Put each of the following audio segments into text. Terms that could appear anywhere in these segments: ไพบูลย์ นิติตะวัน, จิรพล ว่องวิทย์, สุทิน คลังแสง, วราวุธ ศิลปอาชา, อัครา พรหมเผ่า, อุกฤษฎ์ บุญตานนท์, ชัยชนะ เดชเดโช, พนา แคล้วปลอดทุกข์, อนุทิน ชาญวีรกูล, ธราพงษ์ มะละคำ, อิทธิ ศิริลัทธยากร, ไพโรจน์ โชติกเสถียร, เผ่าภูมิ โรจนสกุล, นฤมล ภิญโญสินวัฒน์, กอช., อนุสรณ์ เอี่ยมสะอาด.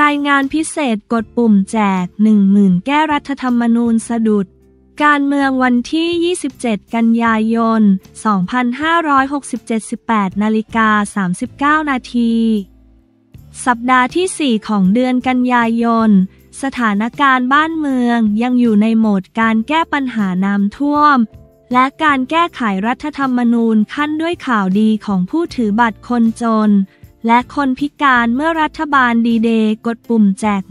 รายงานพิเศษกดปุ่มแจก 10,000 แก้รัฐธรรมนูญสะดุดการเมืองวันที่ 27 กันยายน 2567 18 นาฬิกา 39 นาทีสัปดาห์ที่ 4 ของเดือนกันยายนสถานการณ์บ้านเมืองยังอยู่ในโหมดการแก้ปัญหาน้ำท่วมและการแก้ไขรัฐธรรมนูญขั้นด้วยข่าวดีของผู้ถือบัตรคนจนและคนพิการเมื่อรัฐบาลดีเดย์กดปุ่มแจก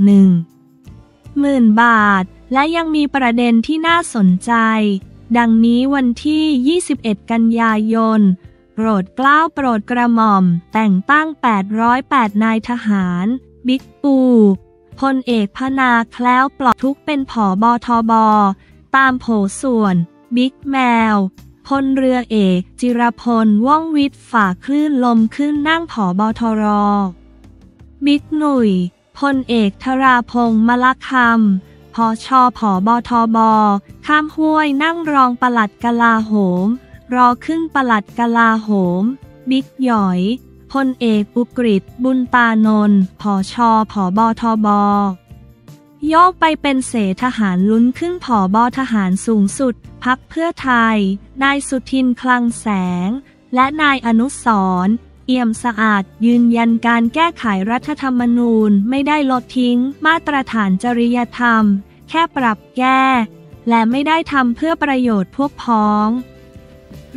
10,000 บาทและยังมีประเด็นที่น่าสนใจดังนี้วันที่ 21 กันยายนโปรดเกล้าโปรดกระหม่อมแต่งตั้ง808นายทหารบิ๊กปูพลเอกพนาแคล้วปลอดทุกเป็นผบทบตามโผส่วนบิ๊กแมวพลเรือเอกจิรพลว่องวิทย์ฝ่าคลื่นลมขึ้นนั่งผบทรบิ๊กหนุ่ยพลเอกธราพงษ์มลคำผช.ผบทบข้ามห้วยนั่งรองปลัดกลาโหมรอขึ้นปลัดกลาโหมบิ๊กหยอยพลเอกอุกฤษบุญตานนท์ผช.ผบทบโยกไปเป็นเสทหารลุ้นขึ้นผบทหารสูงสุดพรรคเพื่อไทยนายสุทินคลังแสงและนายอนุสรณ์เอี่ยมสะอาดยืนยันการแก้ไขรัฐธรรมนูญไม่ได้ลดทิ้งมาตรฐานจริยธรรมแค่ปรับแก้และไม่ได้ทำเพื่อประโยชน์พวกพ้อง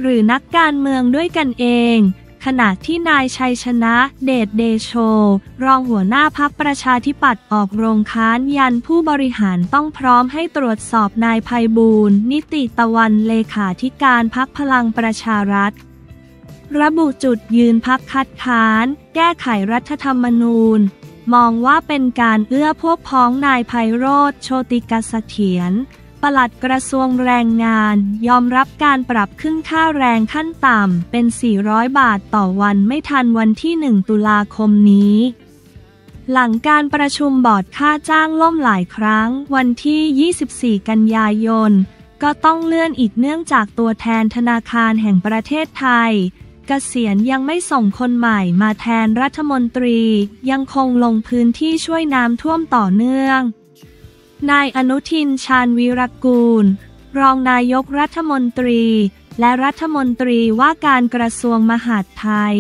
หรือนักการเมืองด้วยกันเองขณะที่นายชัยชนะเดชเดโชรองหัวหน้าพรรคประชาธิปัตย์ออกโรงค้านยันผู้บริหารต้องพร้อมให้ตรวจสอบนายไพบูลย์นิติตะวันเลขาธิการพรรคพลังประชารัฐระบุจุดยืนพรรคคัดค้านแก้ไขรัฐธรรมนูญมองว่าเป็นการเอื้อพวกพ้องนายไพโรจน์ โชติกเสถียรปลัดกระทรวงแรงงานยอมรับการปรับขึ้นค่าแรงขั้นต่ำเป็น400บาทต่อวันไม่ทันวันที่1ตุลาคมนี้หลังการประชุมบอร์ดค่าจ้างล่มหลายครั้งวันที่24กันยายนก็ต้องเลื่อนอีกเนื่องจากตัวแทนธนาคารแห่งประเทศไทยเกษียณยังไม่ส่งคนใหม่มาแทนรัฐมนตรียังคงลงพื้นที่ช่วยน้ำท่วมต่อเนื่องนายอนุทินชาญวีรกูลรองนายกรัฐมนตรีและรัฐมนตรีว่าการกระทรวงมหาดไทย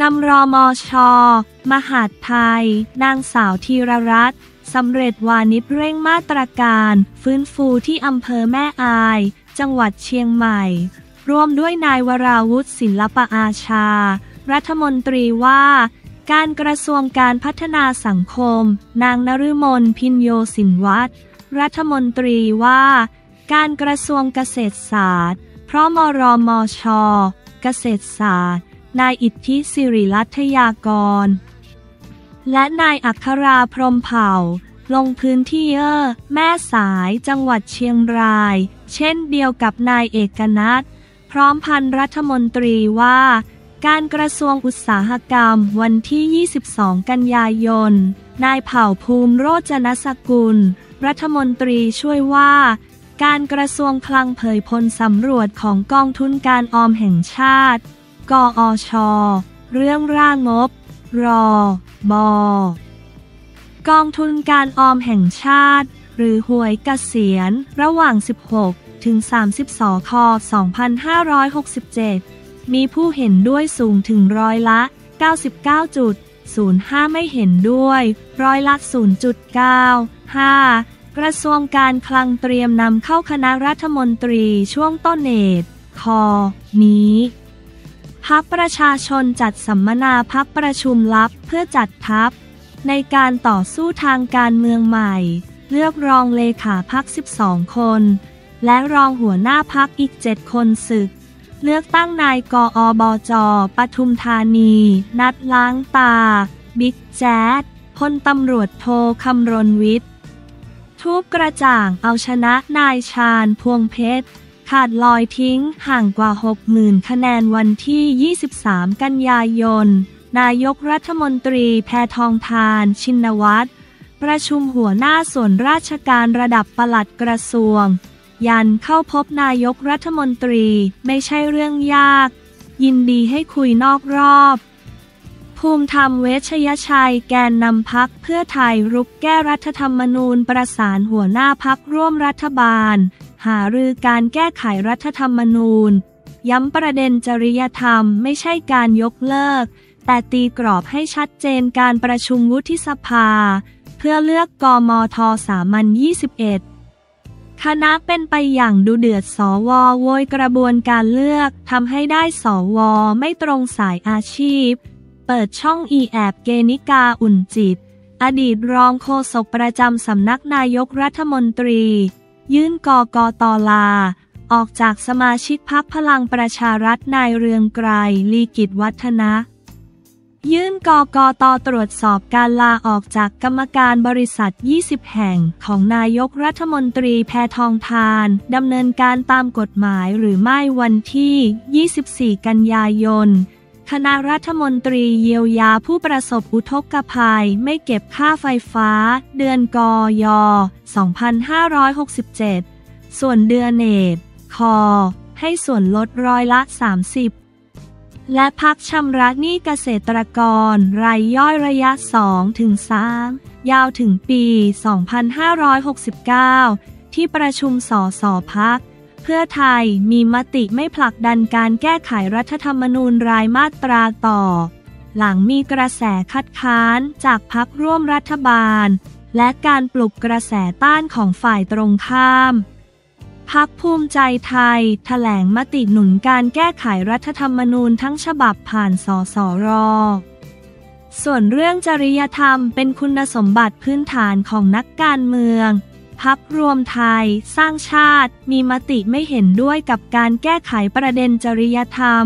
นำรมช.มหาดไทยนางสาวธีรรัตน์สำเร็จวานิชเร่งมาตรการฟื้นฟูที่อำเภอแม่อายจังหวัดเชียงใหม่ร่วมด้วยนายวราวุธศิลปอาชารัฐมนตรีว่าการกระทรวงการพัฒนาสังคมนางนฤมลพินโยสินวัตรรัฐมนตรีว่าการกระทรวงเกษตรศาสตร์พร้อมรมช.เกษตรศาสตร์นายอิทธิสิริรัตยากรและนายอัคราพรหมเผ่าลงพื้นที่แม่สายจังหวัดเชียงรายเช่นเดียวกับนายเอกนัทพร้อมพันรัฐมนตรีว่าการกระทรวงอุตสาหกรรมวันที่22กันยายนนายเผ่าภูมิโรจนสกุลรัฐมนตรีช่วยว่าการกระทรวงคลังเผยผลสำรวจของกองทุนการออมแห่งชาติกอช.เรื่องร่างงบรบ.กองทุนการออมแห่งชาติหรือหวยเกษียณระหว่าง16ถึง32 ค. 2567มีผู้เห็นด้วยสูงถึงร้อยละ 99.05 ไม่เห็นด้วยร้อยละ 0.95 กระทรวงการคลังเตรียมนำเข้าคณะรัฐมนตรีช่วงต้นเดือนคนี้พรรคประชาชนจัดสัมมนาพรรคประชุมลับเพื่อจัดทัพในการต่อสู้ทางการเมืองใหม่เลือกรองเลขาพรรค12 คนและรองหัวหน้าพรรคอีก7 คนศึกเลือกตั้งนายกอบจ.ปทุมธานีนัดล้างตาบิ๊กแจ๊ดพลตำรวจโทคำรณวิทย์ทูบกระจ่างเอาชนะนายชาญพวงเพชรขาดลอยทิ้งห่างกว่า 60,000 คะแนนวันที่23กันยายนนายกรัฐมนตรีแพทองธารชินวัตรประชุมหัวหน้าส่วนราชการระดับปลัดกระทรวงยันเข้าพบนายกรัฐมนตรีไม่ใช่เรื่องยากยินดีให้คุยนอกรอบผ ภูมิธรรมเวชยชัยแกนนำพรรคเพื่อไทยรุกแก้รัฐธรรมนูญประสานหัวหน้าพรรคร่วมรัฐบาลหารือการแก้ไขรัฐธรรมนูญย้ำประเด็นจริยธรรมไม่ใช่การยกเลิกแต่ตีกรอบให้ชัดเจนการประชุมวุฒิสภาเพื่อเลือกกมธ.สามัญ 21คณะเป็นไปอย่างดุเดือดสว.โวยกระบวนการเลือกทำให้ได้สว.ไม่ตรงสายอาชีพเปิดช่องอีแอบเกนิกาอุ่นจิตอดีตรองโฆษกประจำสำนักนายกรัฐมนตรียื่นกกต.ลาออกจากสมาชิกพรรคพลังประชารัฐนายเรืองไกร ลีกิจวัฒนะยื่นกกต.ตรวจสอบการลาออกจากกรรมการบริษัท 20 แห่งของนายกรัฐมนตรีแพทองธารดำเนินการตามกฎหมายหรือไม่วันที่ 24 กันยายนคณะรัฐมนตรีเยียวยาผู้ประสบอุทกภัยไม่เก็บค่าไฟฟ้าเดือนก.ย. 2567ส่วนเดือนเนบ.ค.ให้ส่วนลดร้อยละ 30และพักชำระหนี้เกษตรกรรายย่อยระยะ 2-3 ยาวถึงปี 2569ที่ประชุมสส.พรรคเพื่อไทยมีมติไม่ผลักดันการแก้ไขรัฐธรรมนูญรายมาตราต่อหลังมีกระแสคัดค้านจากพรรคร่วมรัฐบาลและการปลุกกระแสต้านของฝ่ายตรงข้ามพรรคภูมิใจไทยแถลงมติหนุนการแก้ไขรัฐธรรมนูญทั้งฉบับผ่านสสร.ส่วนเรื่องจริยธรรมเป็นคุณสมบัติพื้นฐานของนักการเมืองพรรครวมไทยสร้างชาติมีมติไม่เห็นด้วยกับการแก้ไขประเด็นจริยธรรม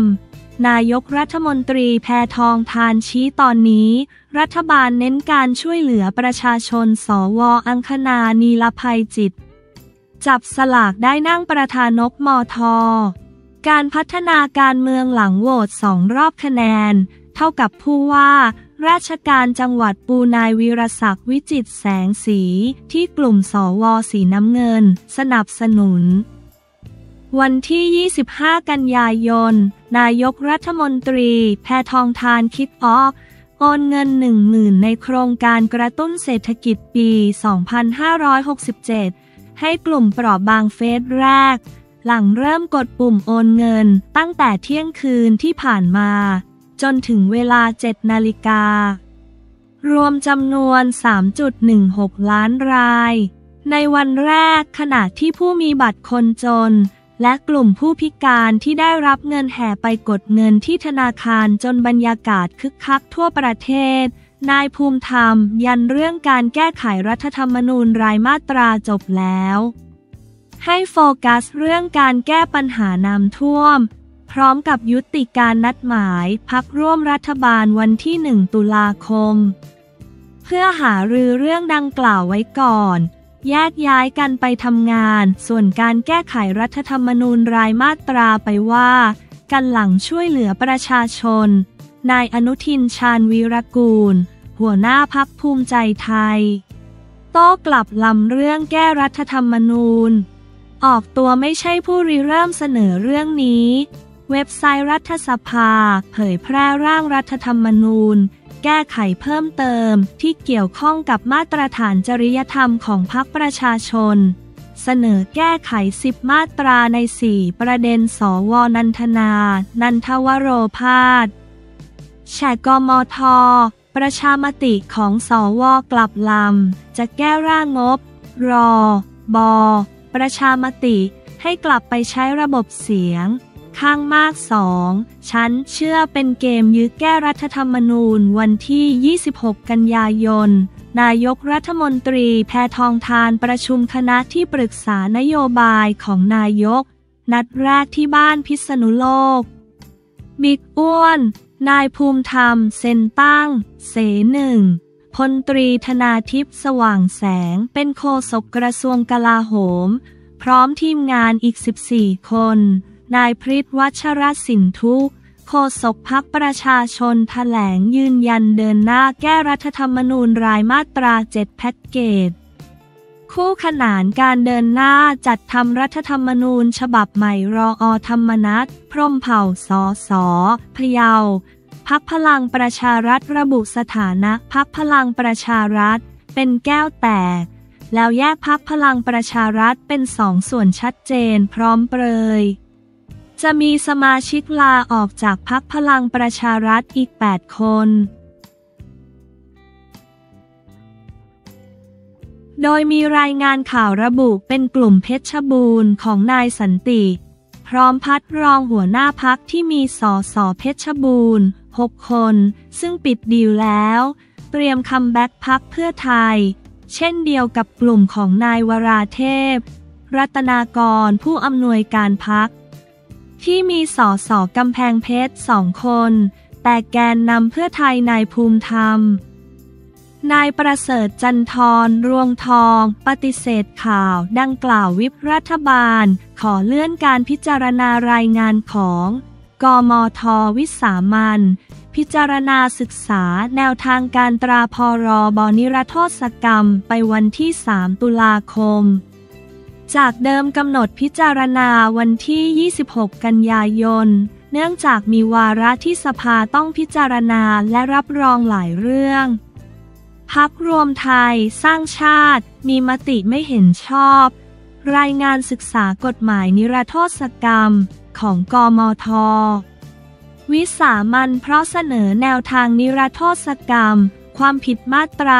นายกรัฐมนตรีแพทองธารชี้ตอนนี้รัฐบาลเน้นการช่วยเหลือประชาชนสว.อังคณา นีลภัยจิตจับสลากได้นั่งประธานกมธ.การพัฒนาการเมืองหลังโหวต2 รอบคะแนนเท่ากับผู้ว่าราชการจังหวัดปูนายวีรศักดิ์วิจิตรแสงสีที่กลุ่มสว.สีน้ำเงินสนับสนุนวันที่ 25 กันยายนนายกรัฐมนตรีแพทองธารคิกออฟโอนเงิน 10,000 ในโครงการกระตุ้นเศรษฐกิจปี 2567 ให้กลุ่มเปราะบางเฟสแรกหลังเริ่มกดปุ่มโอนเงินตั้งแต่เที่ยงคืนที่ผ่านมาจนถึงเวลา 7 นาฬิการวมจำนวน 3.16 ล้านรายในวันแรกขณะที่ผู้มีบัตรคนจนและกลุ่มผู้พิการที่ได้รับเงินแห่ไปกดเงินที่ธนาคารจนบรรยากาศคึกคักทั่วประเทศนายภูมิธรรมยันเรื่องการแก้ไขรัฐธรรมนูญรายมาตราจบแล้วให้โฟกัสเรื่องการแก้ปัญหาน้ำท่วมพร้อมกับยุติการนัดหมายพรรคร่วมรัฐบาลวันที่ 1 ตุลาคมเพื่อหารือเรื่องดังกล่าวไว้ก่อนแยกย้ายกันไปทำงานส่วนการแก้ไขรัฐธรรมนูญรายมาตราไปว่ากันหลังช่วยเหลือประชาชนนายอนุทินชาญวีรกูลหัวหน้าพรรคภูมิใจไทยโต้กลับลำเรื่องแก้รัฐธรรมนูญออกตัวไม่ใช่ผู้ริเริ่มเสนอเรื่องนี้เว็บไซต์รัฐสภาเผยแพร่ร่างรัฐธรรมนูญแก้ไขเพิ่มเติมที่เกี่ยวข้องกับมาตรฐานจริยธรรมของพรรคประชาชนเสนอแก้ไข10มาตราใน4ประเด็นสว.นันทนา นันทวโรพาสแฉกมธ.ประชามติของสว.กลับลำจะแก้ร่างงบรบ.ประชามติให้กลับไปใช้ระบบเสียงข้างมาก2ชั้นเชื่อเป็นเกมยื้อแก้รัฐธรรมนูญวันที่ 26 กันยายนนายกรัฐมนตรีแพทองธารประชุมคณะที่ปรึกษานโยบายของนายกนัดแรกที่บ้านพิษณุโลกบิ๊กอ้วนนายภูมิธรรมเซ็นตั้งเสหนึ่งพลตรีธนาทิพย์สว่างแสงเป็นโฆษกกระทรวงกลาโหมพร้อมทีมงานอีก14คนนายพฤทธิ์วัชรสินธุโฆษกพรรคประชาชนแถลงยืนยันเดินหน้าแก้รัฐธรรมนูญรายมาตรา7แพ็กเกจคู่ขนานการเดินหน้าจัดทำรัฐธรรมนูญฉบับใหม่รอธรรมนัสพรหมเผ่าสส.พะเยา พรรคพลังประชารัฐระบุสถานะพรรคพลังประชารัฐเป็นแก้วแตกแล้วแยกพรรคพลังประชารัฐเป็น2 ส่วนชัดเจนพร้อมเปรยจะมีสมาชิกลาออกจากพรรคพลังประชารัฐอีก8 คนโดยมีรายงานข่าวระบุเป็นกลุ่มเพชรบูรณ์ของนายสันติพร้อมพัดรองหัวหน้าพรรคที่มีสสเพชรบูรณ์6 คนซึ่งปิดดีลแล้วเตรียมคัมแบ็กพรรคเพื่อไทยเช่นเดียวกับกลุ่มของนายวราเทพรัตนากรผู้อำนวยการพรรคที่มีสสกำแพงเพชร2 คนแต่แกนนำเพื่อไทยนายภูมิธรรมนายประเสริฐจันทร์รวงทองปฏิเสธข่าวดังกล่าววิปรัฐบาลขอเลื่อนการพิจารณารายงานของกมธ.วิสามัญพิจารณาศึกษาแนวทางการตราพรบนิรโทษกรรมไปวันที่ 3 ตุลาคมจากเดิมกำหนดพิจารณาวันที่ 26 กันยายนเนื่องจากมีวาระที่สภาต้องพิจารณาและรับรองหลายเรื่องพรรครวมไทยสร้างชาติมีมติไม่เห็นชอบรายงานศึกษากฎหมายนิรโทษกรรมของกมธ.วิสามัญเพราะเสนอแนวทางนิรโทษกรรมความผิดมาตรา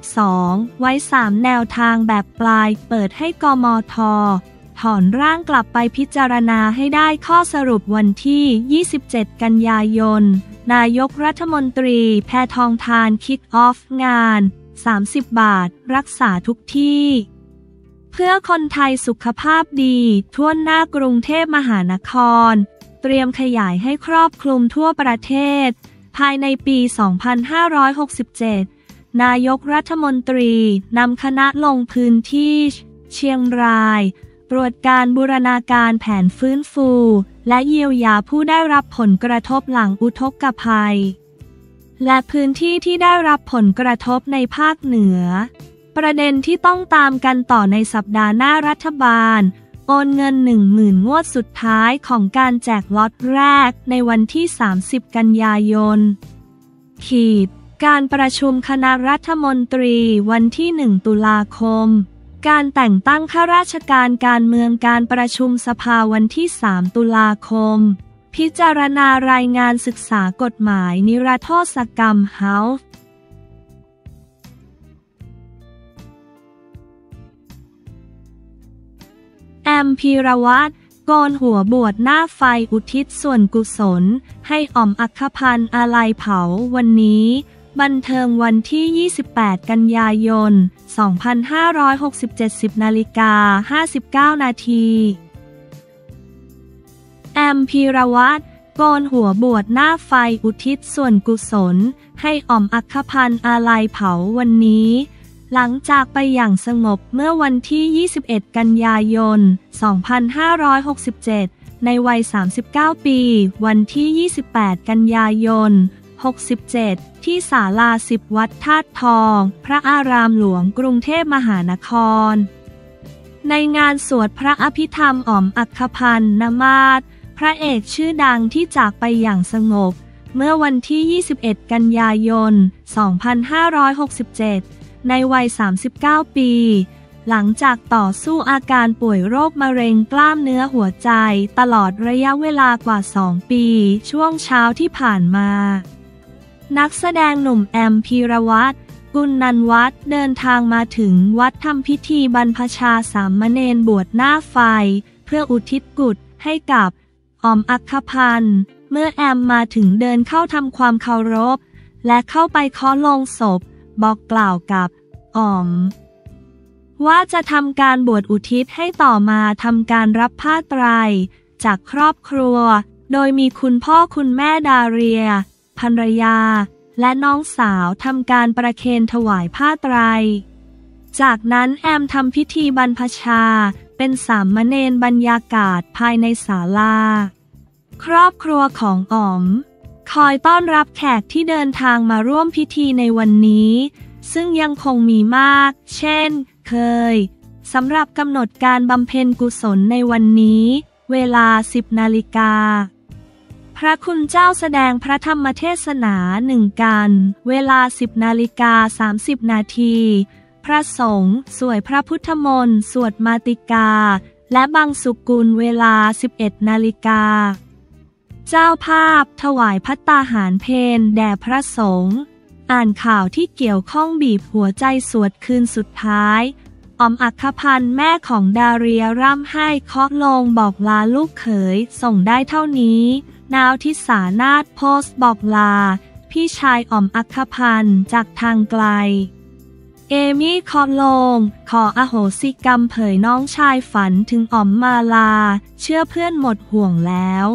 112ไว้3 แนวทางแบบปลายเปิดให้กมธ.ถอนร่างกลับไปพิจารณาให้ได้ข้อสรุปวันที่ 27 กันยายนนายกรัฐมนตรีแพทองธารคิกออฟงาน30 บาทรักษาทุกที่เพื่อคนไทยสุขภาพดีทั่วหน้ากรุงเทพมหานครเตรียมขยายให้ครอบคลุมทั่วประเทศภายในปี 2567 นายกรัฐมนตรีนำคณะลงพื้นที่เชียงรายตรวจการบูรณาการแผนฟื้นฟูและเยียวยาผู้ได้รับผลกระทบหลังอุทกภัยและพื้นที่ที่ได้รับผลกระทบในภาคเหนือประเด็นที่ต้องตามกันต่อในสัปดาห์หน้ารัฐบาลโอนเงิน 10,000 งวดสุดท้ายของการแจกล็อตแรกในวันที่ 30 กันยายนการประชุมคณะรัฐมนตรีวันที่ 1 ตุลาคมการแต่งตั้งข้าราชการการเมืองการประชุมสภาวันที่ 3 ตุลาคมพิจารณารายงานศึกษากฎหมายนิรโทษกรรมเฮาส์แอมพีรวัตรโกนหัวบวชหน้าไฟอุทิศส่วนกุศลให้อ่อมอัคพันธ์อาลัยเผาวันนี้บันเทิงวันที่ 28 กันยายน 2567 10:59 น.แอมพีรวัตรโกนหัวบวชหน้าไฟอุทิศส่วนกุศลให้อ่อมอัคพันธ์อาลัยเผาวันนี้หลังจากไปอย่างสงบเมื่อวันที่ 21 กันยายน 2567 ในวัย 39 ปีวันที่ 28 กันยายน67ที่ศาลา10วัดธาตุทองพระอารามหลวงกรุงเทพมหานครในงานสวดพระอภิธรรมอ่อมอัคพันธ์นามาสพระเอกชื่อดังที่จากไปอย่างสงบเมื่อวันที่21กันยายน2567ในวัย39ปีหลังจากต่อสู้อาการป่วยโรคมะเร็งกล้ามเนื้อหัวใจตลอดระยะเวลากว่า2 ปีช่วงเช้าที่ผ่านมานักแสดงหนุ่มแอมพีรวัตรกุลนันวัฒน์เดินทางมาถึงวัดทำพิธีบรรพชาสามเณรบวชหน้าไฟเพื่ออุทิศกุศลให้กับอ่อมอัคพันธ์เมื่อแอมมาถึงเดินเข้าทำความเคารพและเข้าไปเคาะลงศพบอกกล่าวกับอ่อมว่าจะทำการบวชอุทิศให้ต่อมาทำการรับผ้าไตรจากครอบครัวโดยมีคุณพ่อคุณแม่ดาเรียภรรยาและน้องสาวทำการประเคนถวายผ้าไตรจากนั้นแอมทำพิธีบรรพชาเป็นสามเณรบรรยากาศภายในศาลาครอบครัวของอ๋อมคอยต้อนรับแขกที่เดินทางมาร่วมพิธีในวันนี้ซึ่งยังคงมีมากเช่นเคยสำหรับกำหนดการบำเพ็ญกุศลในวันนี้เวลา 10 นาฬิกาพ พระคุณเจ้าแสดงพระธรรมเทศนาหนึ่งกันเวลา 10:30 นาทีพระสงฆ์สวยพระพุทธมนต์สวดมาติกาและบังสุกุลเวลา 11:00 น.เจ้าภาพถวายภัตตาหารเพลแด่พระสงฆ์อ่านข่าวที่เกี่ยวข้องบีบหัวใจสวดคืนสุดท้ายอมอัครพันธ์แม่ของดาเรียร่ำไห้เคาะโลงบอกลาลูกเขยส่งได้เท่านี้นาวทิสานาถโพสต์บอกลาพี่ชายอมอัครพันธ์จากทางไกลเอมี่เคาะโลงขออโหสิกรรมเผยน้องชายฝันถึงอมมาลาเชื่อเพื่อนหมดห่วงแล้ว